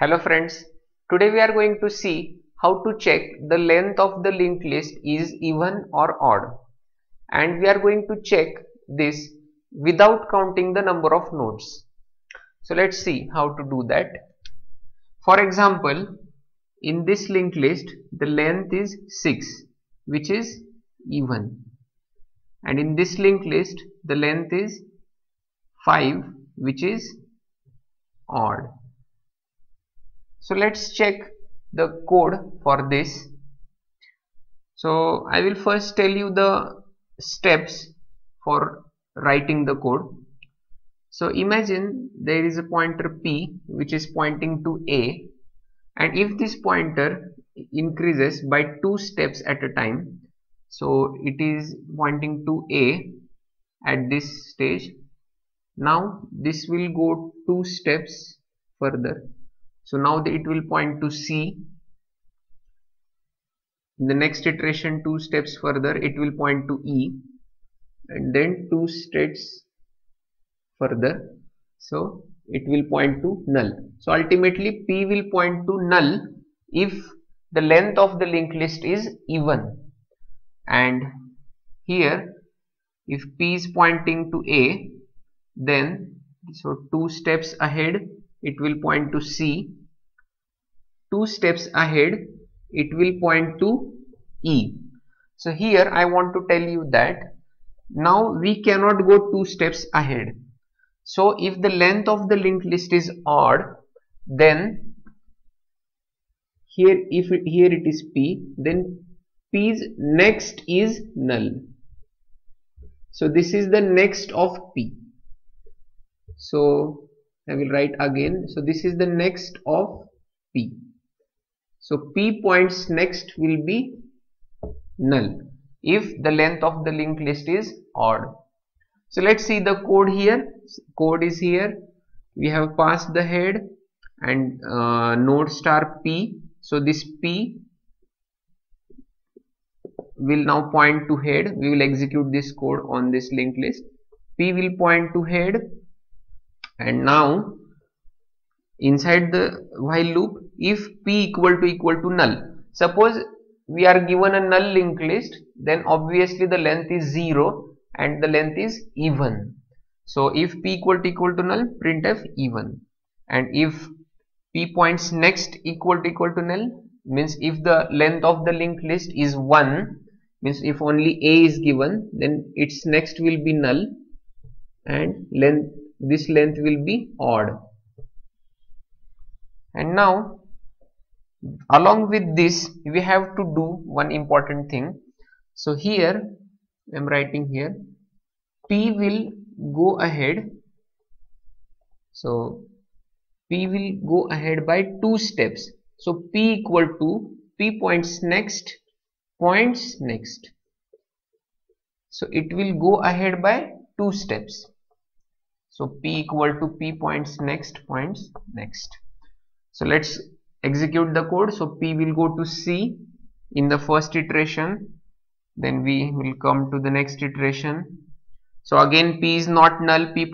Hello friends, today we are going to see how to check the length of the linked list is even or odd, and we are going to check this without counting the number of nodes. So let's see how to do that. For example, in this linked list the length is 6, which is even, and in this linked list the length is 5, which is odd. So let's check the code for this. So I will first tell you the steps for writing the code. So imagine there is a pointer P which is pointing to A, and if this pointer increases by 2 steps at a time, so it is pointing to A at this stage. Now this will go 2 steps further. So now it will point to C. In the next iteration 2 steps further it will point to E, and then 2 steps further so it will point to null. So ultimately P will point to null if the length of the linked list is even, and here if P is pointing to A, then so 2 steps ahead it will point to C, 2 steps ahead it will point to E. So here I want to tell you that now we cannot go 2 steps ahead. So if the length of the linked list is odd, then here here it is P, then P's next is null. So this is the next of P. So I will write again. So this is the next of P. So P points next will be null if the length of the linked list is odd. So let's see the code here. Code is here. We have passed the head and node star P. So this P will now point to head. We will execute this code on this linked list. P will point to head. And now inside the while loop, if P equal to null, suppose we are given a null linked list, then obviously the length is 0 and the length is even. So if P equal to null, printf even, and if P points next equal to null, means if the length of the linked list is 1, means if only A is given, then its next will be null and this length will be odd. And now along with this we have to do one important thing. So here I am writing here P will go ahead. So P will go ahead by 2 steps. So P P points next. So it will go ahead by 2 steps. So P P points next. So let's execute the code. So P will go to C in the first iteration, then we will come to the next iteration. So again P is not null, P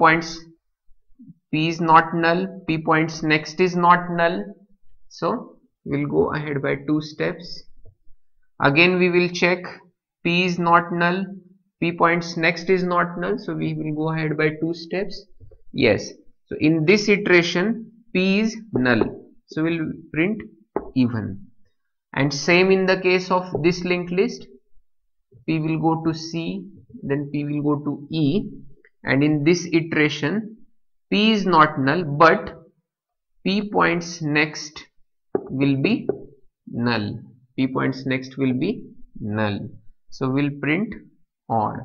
is not null, P points next is not null. So we'll go ahead by 2 steps. Again we will check P is not null, P points next is not null, so we will go ahead by 2 steps. Yes, so in this iteration P is null, so we'll print even, and same in the case of this linked list. P will go to C, then P will go to E, and in this iteration P is not null but P points next will be null. P points next will be null, so we'll print odd.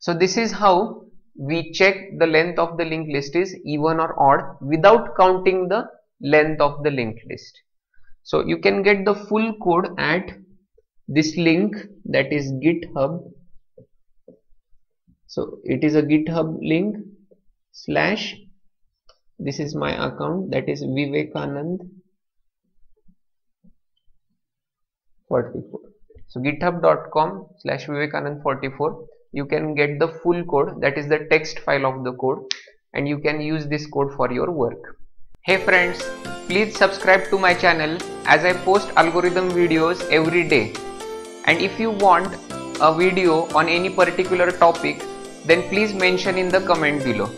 So this is how we check the length of the linked list is even or odd without counting the length of the linked list. So you can get the full code at this link, that is GitHub. So it is a GitHub link / this is my account, that is Vivekanand 44. So github.com/Vivekanand44, you can get the full code, that is the text file of the code, and you can use this code for your work. Hey friends, please subscribe to my channel as I post algorithm videos every day. And if you want a video on any particular topic, then please mention in the comment below.